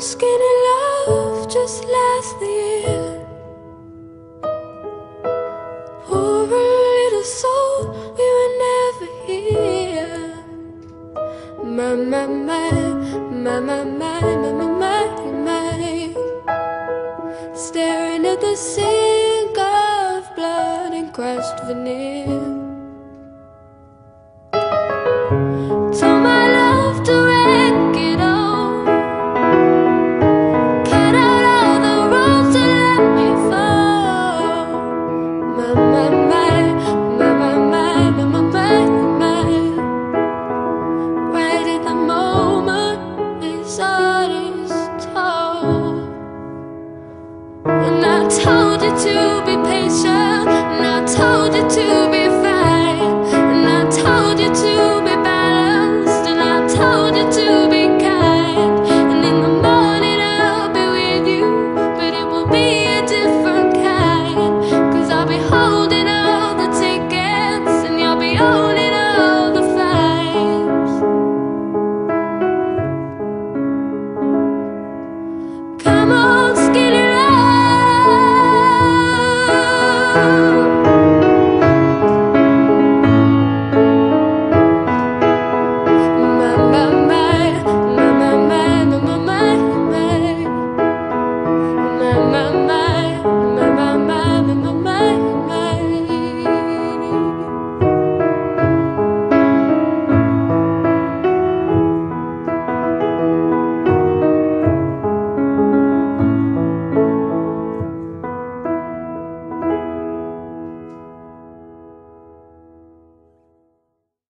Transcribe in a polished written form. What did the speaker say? Skinny love just last year. Poor little soul, we were never here. My, my, my, my, my, my, my, my, my, my. Staring at the sink of blood and crushed veneer. And I told you to be patient, and I told you to be